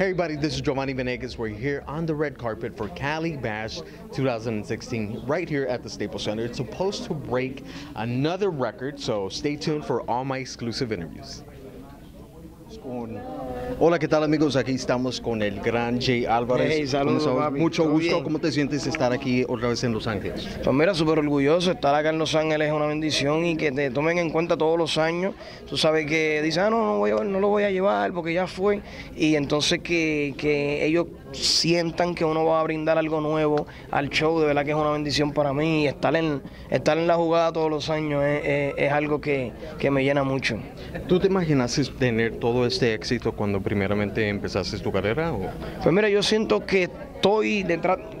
Hey everybody, this is Jovanny Venegas. We're here on the red carpet for Cali Bash 2016 right here at the Staples Center. It's supposed to break another record, so stay tuned for all my exclusive interviews. Hola, ¿qué tal amigos? Aquí estamos con el gran J. Álvarez. Hey, saludos, mucho gusto. Bien. ¿Cómo te sientes estar aquí otra vez en Los Ángeles? Pues mira, súper orgulloso. Estar acá en Los Ángeles es una bendición y que te tomen en cuenta todos los años. Tú sabes que dicen, no lo voy a llevar porque ya fue. Y entonces que ellos sientan que uno va a brindar algo nuevo al show, de verdad que es una bendición para mí. Estar en la jugada todos los años es algo que me llena mucho. ¿Tú te imaginaste tener todo este éxito cuando primeramente empezaste tu carrera? ¿O? Pues mira, yo siento que estoy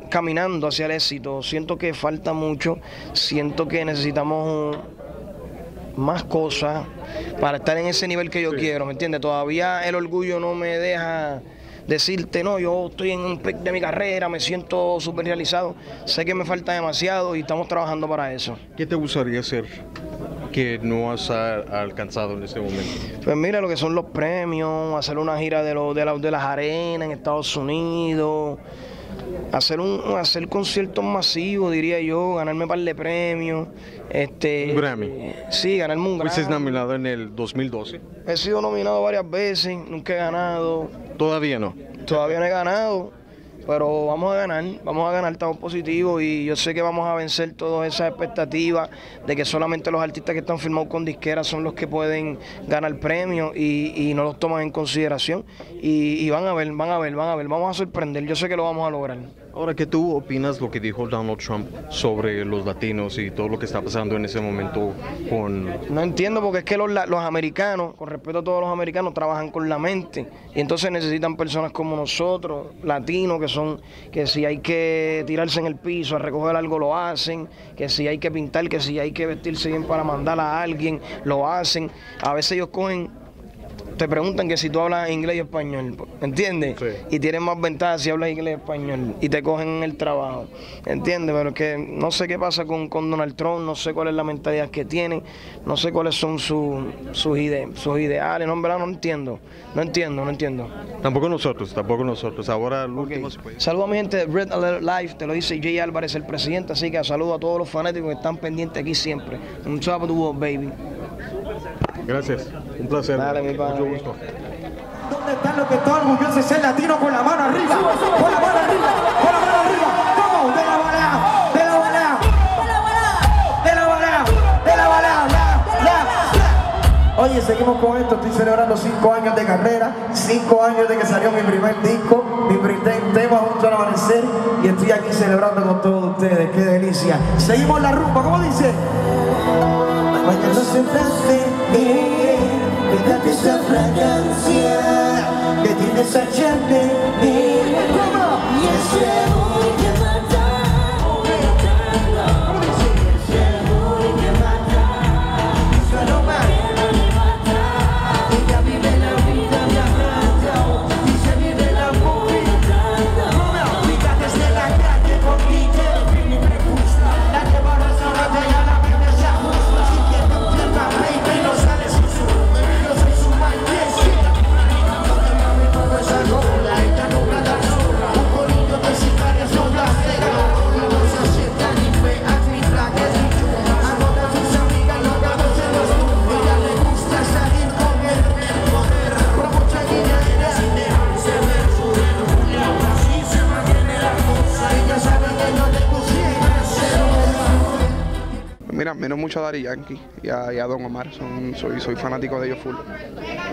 caminando hacia el éxito, siento que falta mucho, siento que necesitamos más cosas para estar en ese nivel que yo quiero, ¿me entiendes? Todavía el orgullo no me deja decirte, no, yo estoy en un pic de mi carrera, me siento súper realizado, sé que me falta demasiado y estamos trabajando para eso. ¿Qué te gustaría hacer que no has alcanzado en este momento? Pues mira, lo que son los premios, hacer una gira de las arenas en Estados Unidos, hacer conciertos masivos, diría yo, ganarme un par de premios. ¿Un Grammy? Sí, ganarme un Grammy. ¿Fuiste nominado en el 2012? He sido nominado varias veces, nunca he ganado. ¿Todavía no? Todavía no he ganado. Pero vamos a ganar, estamos positivos y yo sé que vamos a vencer todas esas expectativas de que solamente los artistas que están firmados con disqueras son los que pueden ganar premios y no los toman en consideración y van a ver, vamos a sorprender, yo sé que lo vamos a lograr. Ahora, ¿qué tú opinas lo que dijo Donald Trump sobre los latinos y todo lo que está pasando en ese momento con...? No entiendo, porque es que los americanos, con respeto a todos los americanos, trabajan con la mente y entonces necesitan personas como nosotros, latinos, que si hay que tirarse en el piso a recoger algo lo hacen, que si hay que pintar, que si hay que vestirse bien para mandar a alguien, lo hacen. A veces ellos te preguntan que si tú hablas inglés y español, ¿entiendes? Sí. Y tienes más ventajas si hablas inglés y español y te cogen en el trabajo, ¿entiendes? Pero es que no sé qué pasa con Donald Trump, no sé cuál es la mentalidad que tiene, no sé cuáles son sus ideales, no, en verdad no entiendo. Tampoco nosotros, ahora lo último. Saludo a mi gente de Red Alert Live, te lo dice J. Álvarez, el presidente, así que saludo a todos los fanáticos que están pendientes aquí siempre. Un saludo a tu voz, baby. Gracias, un placer. Dale, mi padre. Mucho gusto. ¿Dónde están los que están orgullosos de ser latinos con la mano arriba? Con la mano arriba, con la mano arriba. ¡Vamos! ¡De la balada! ¡De la balada! ¡De la balada! ¡De la balada! Oye, seguimos con esto. Estoy celebrando 5 años de carrera, 5 años de que salió mi primer disco, mi primer tema junto al amanecer, y estoy aquí celebrando con todos ustedes. ¡Qué delicia! Seguimos la rumba, ¿cómo dice? Cuando no sembraste quédate esa fragancia que tienes allá de mí. Y ese amor que mata, ese amor que mata, ese amor que mata. Ella vive la vida viajando y se vive la movilidad. Vida desde la calle conmigo, mi prejusta, la que va a sonar. Mira, menos mucho a Daddy Yankee y a Don Omar, soy fanático de ellos full.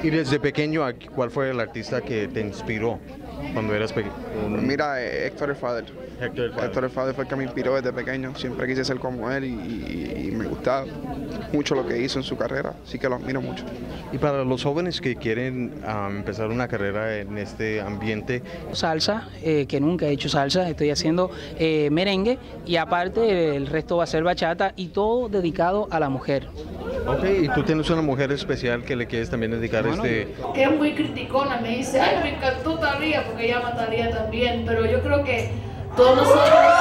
¿Y desde pequeño cuál fue el artista que te inspiró cuando eras pequeño? Mira, Héctor el Father. Héctor el Father fue el que me inspiró desde pequeño, siempre quise ser como él y me gustaba mucho lo que hizo en su carrera, así que lo admiro mucho. Y para los jóvenes que quieren empezar una carrera en este ambiente. Salsa, que nunca he hecho salsa, estoy haciendo merengue y aparte el resto va a ser bachata y todo dedicado a la mujer. Ok, ¿y tú tienes una mujer especial que le quieres también dedicar Que es muy criticona, me dice, ay, me encantó Talía, porque ella mataría también, pero yo creo que todos nosotros...